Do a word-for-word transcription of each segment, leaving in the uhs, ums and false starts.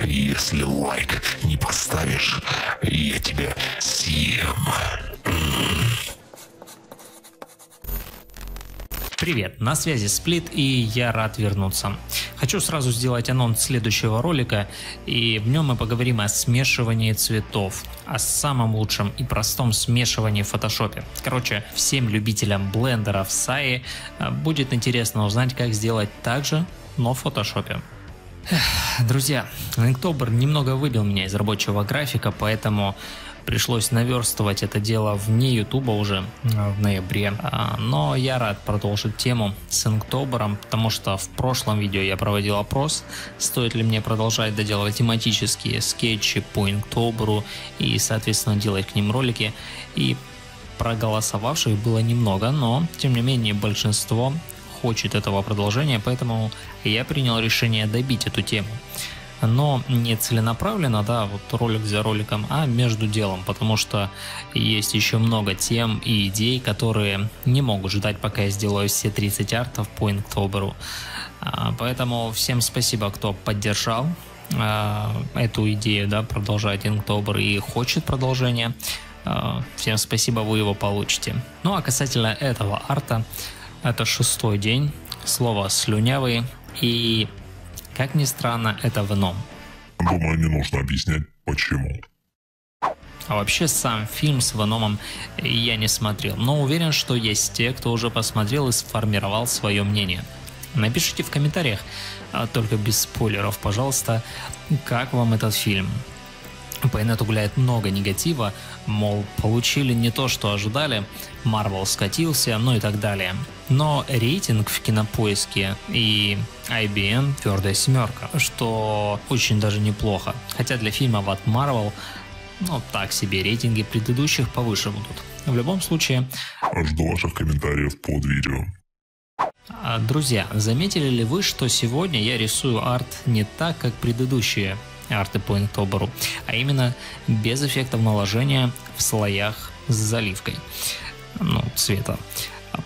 Если лайк не поставишь, я тебя съем. Привет, на связи Сплит, и я рад вернуться. Хочу сразу сделать анонс следующего ролика, и в нем мы поговорим о смешивании цветов, о самом лучшем и простом смешивании в фотошопе. Короче, всем любителям блендеров Саи будет интересно узнать, как сделать так же, но в фотошопе. Друзья, Inktober немного выбил меня из рабочего графика, поэтому пришлось наверстывать это дело вне ютуба уже в ноябре. Но я рад продолжить тему с Inktober, потому что в прошлом видео я проводил опрос, стоит ли мне продолжать доделывать тематические скетчи по Inktober и, соответственно, делать к ним ролики. И проголосовавших было немного, но, тем не менее, большинство хочет этого продолжения, поэтому я принял решение добить эту тему. Но не целенаправленно, да, вот ролик за роликом, а между делом, потому что есть еще много тем и идей, которые не могут ждать, пока я сделаю все тридцать артов по Inktober. Поэтому всем спасибо, кто поддержал эту идею, да, продолжать Inktober и хочет продолжения. Всем спасибо, вы его получите. Ну а касательно этого арта, это шестой день, слово «слюнявые», и, как ни странно, это Веном. Думаю, не нужно объяснять, почему. А вообще, сам фильм с Веномом я не смотрел, но уверен, что есть те, кто уже посмотрел и сформировал свое мнение. Напишите в комментариях, только без спойлеров, пожалуйста, как вам этот фильм. По инету гуляет много негатива, мол, получили не то, что ожидали, Marvel скатился, ну и так далее. Но рейтинг в Кинопоиске и ай би эм твердая семерка, что очень даже неплохо. Хотя для фильмов от Marvel, ну так себе, рейтинги предыдущих повыше будут. В любом случае, жду ваших комментариев под видео. Друзья, заметили ли вы, что сегодня я рисую арт не так, как предыдущие арты по Inktober, а именно без эффектов наложения в слоях с заливкой, ну, цвета.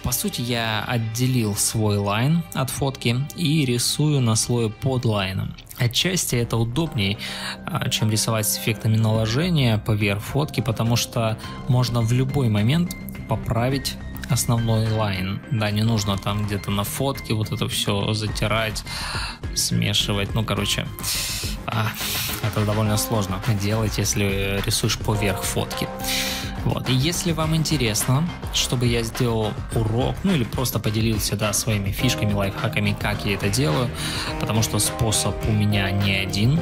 По сути, я отделил свой лайн от фотки и рисую на слое под лайном. Отчасти это удобнее, чем рисовать с эффектами наложения поверх фотки, потому что можно в любой момент поправить основной лайн, да, не нужно там где-то на фотке вот это все затирать, смешивать, ну, короче, а, это довольно сложно делать, если рисуешь поверх фотки. Вот, и если вам интересно, чтобы я сделал урок, ну, или просто поделился, да, своими фишками, лайфхаками, как я это делаю, потому что способ у меня не один,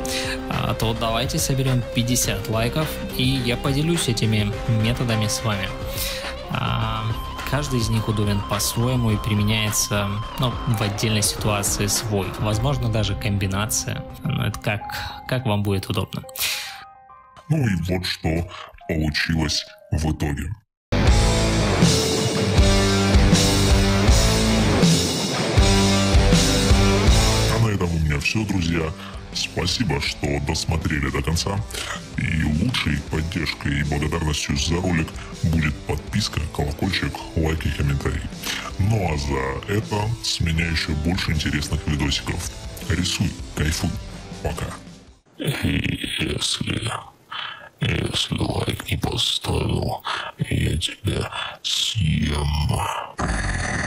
то давайте соберем пятьдесят лайков, и я поделюсь этими методами с вами. Каждый из них удобен по-своему и применяется, ну, в отдельной ситуации свой. Возможно, даже комбинация. Но это как, как вам будет удобно. Ну и вот что получилось в итоге. А на этом у меня все, друзья. Спасибо, что досмотрели до конца. И лучшей поддержкой и благодарностью за ролик будет подписка, колокольчик, лайк и комментарий. Ну а за это с меня еще больше интересных видосиков. Рисуй, кайфуй, пока. Если, если лайк не поставил, я тебя съем.